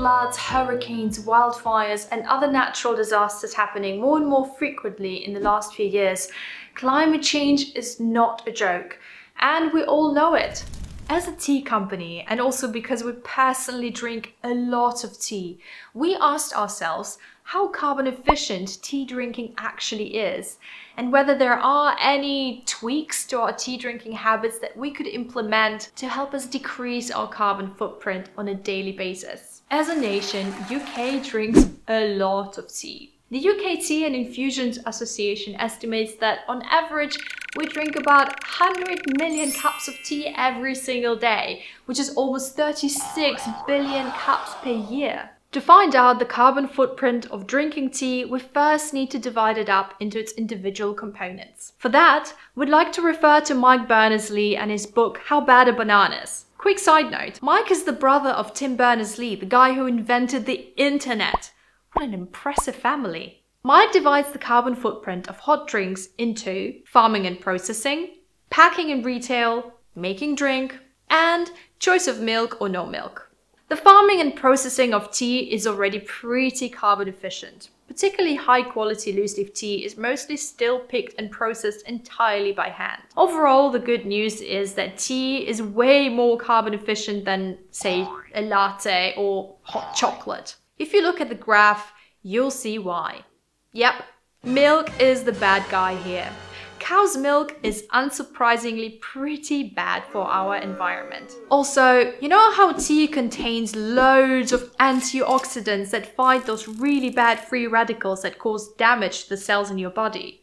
floods, hurricanes, wildfires, and other natural disasters happening more and more frequently in the last few years. Climate change is not a joke, and we all know it. As a tea company, and also because we personally drink a lot of tea, we asked ourselves how carbon efficient tea drinking actually is, and whether there are any tweaks to our tea drinking habits that we could implement to help us decrease our carbon footprint on a daily basis. As a nation, UK drinks a lot of tea. The UK Tea and Infusions Association estimates that on average, we drink about 100 million cups of tea every single day, which is almost 36 billion cups per year. To find out the carbon footprint of drinking tea, we first need to divide it up into its individual components. For that, we'd like to refer to Mike Berners-Lee and his book, How Bad Are Bananas? Quick side note, Mike is the brother of Tim Berners-Lee, the guy who invented the internet. What an impressive family. Mike divides the carbon footprint of hot drinks into farming and processing, packing and retail, making drink, and choice of milk or no milk. The farming and processing of tea is already pretty carbon efficient. Particularly high quality loose leaf tea is mostly still picked and processed entirely by hand. Overall, the good news is that tea is way more carbon efficient than, say, a latte or hot chocolate. If you look at the graph, you'll see why. Yep, milk is the bad guy here. Cow's milk is unsurprisingly pretty bad for our environment. Also, you know how tea contains loads of antioxidants that fight those really bad free radicals that cause damage to the cells in your body?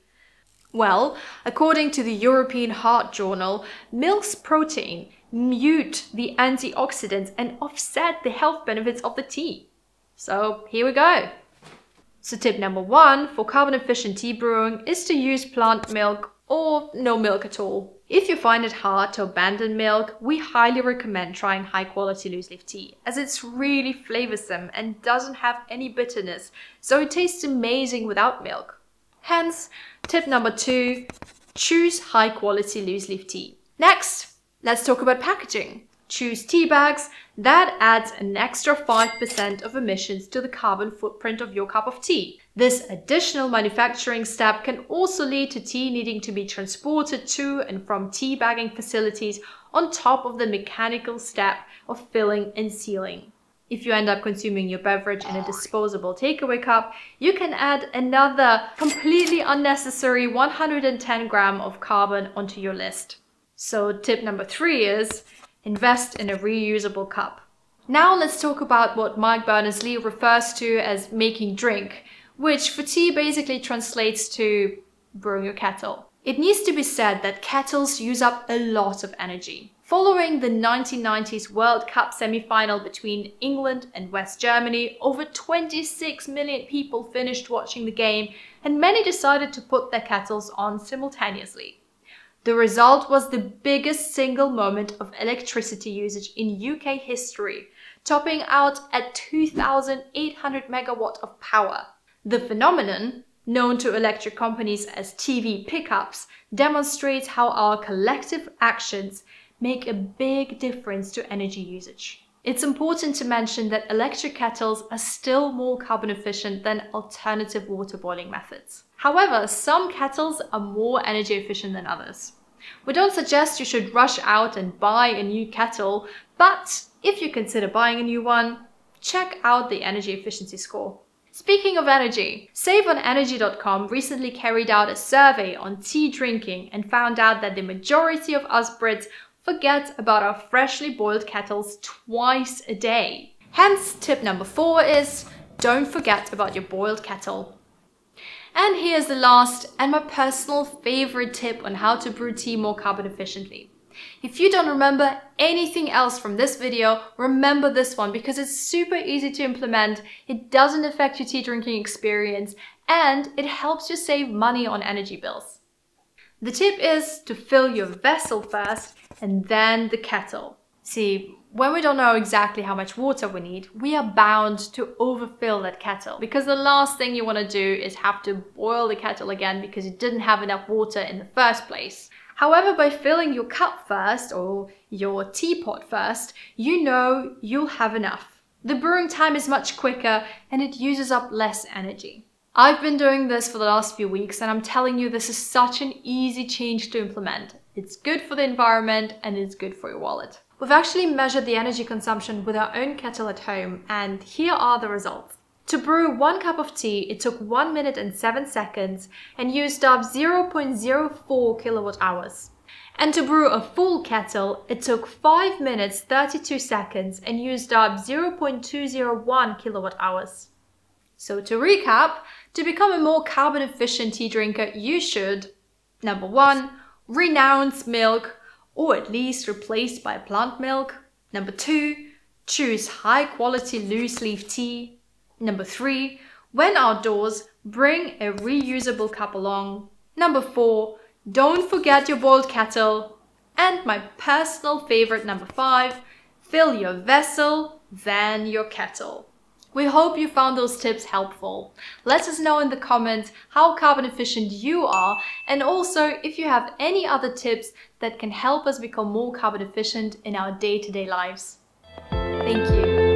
Well, according to the European Heart Journal, milk's protein mute the antioxidants and offset the health benefits of the tea. So here we go. So tip number one for carbon efficient tea brewing is to use plant milk or no milk at all. If you find it hard to abandon milk, we highly recommend trying high quality loose leaf tea, as it's really flavorsome and doesn't have any bitterness, so it tastes amazing without milk. Hence, tip number two, choose high quality loose leaf tea. Next, let's talk about packaging. Choose tea bags that adds an extra 5% of emissions to the carbon footprint of your cup of tea. This additional manufacturing step can also lead to tea needing to be transported to and from tea bagging facilities on top of the mechanical step of filling and sealing. If you end up consuming your beverage in a disposable takeaway cup, you can add another completely unnecessary 110 grams of carbon onto your list. So tip number three is invest in a reusable cup. Now let's talk about what Mike Berners-Lee refers to as making drink, which for tea basically translates to brewing your kettle. It needs to be said that kettles use up a lot of energy. Following the 1990s World Cup semi-final between England and West Germany, over 26 million people finished watching the game, and many decided to put their kettles on simultaneously. The result was the biggest single moment of electricity usage in UK history, topping out at 2,800 megawatts of power. The phenomenon, known to electric companies as TV pickups, demonstrates how our collective actions make a big difference to energy usage. It's important to mention that electric kettles are still more carbon efficient than alternative water boiling methods. However, some kettles are more energy efficient than others. We don't suggest you should rush out and buy a new kettle, but if you consider buying a new one, check out the energy efficiency score. Speaking of energy, SaveOnEnergy.com recently carried out a survey on tea drinking and found out that the majority of us Brits forget about our freshly boiled kettles twice a day. Hence, tip number four is don't forget about your boiled kettle. And here's the last and my personal favorite tip on how to brew tea more carbon efficiently. If you don't remember anything else from this video, remember this one because it's super easy to implement, it doesn't affect your tea drinking experience, and it helps you save money on energy bills. The tip is to fill your vessel first and then the kettle. See, when we don't know exactly how much water we need, we are bound to overfill that kettle because the last thing you want to do is have to boil the kettle again because you didn't have enough water in the first place. However, by filling your cup first or your teapot first, you know you'll have enough. The brewing time is much quicker and it uses up less energy. I've been doing this for the last few weeks and I'm telling you, this is such an easy change to implement. It's good for the environment and it's good for your wallet. We've actually measured the energy consumption with our own kettle at home and here are the results. To brew 1 cup of tea, it took 1 minute and 7 seconds and used up 0.04 kilowatt hours. And to brew a full kettle, it took 5 minutes 32 seconds and used up 0.201 kilowatt hours. So to recap, to become a more carbon efficient tea drinker, you should: number 1, renounce milk, or at least replaced by plant milk. Number 2, choose high quality loose leaf tea. Number 3, when outdoors, bring a reusable cup along. Number 4, don't forget your boiled kettle. And my personal favorite, number 5, fill your vessel, then your kettle. We hope you found those tips helpful. Let us know in the comments how carbon efficient you are, and also if you have any other tips that can help us become more carbon efficient in our day-to-day lives. Thank you.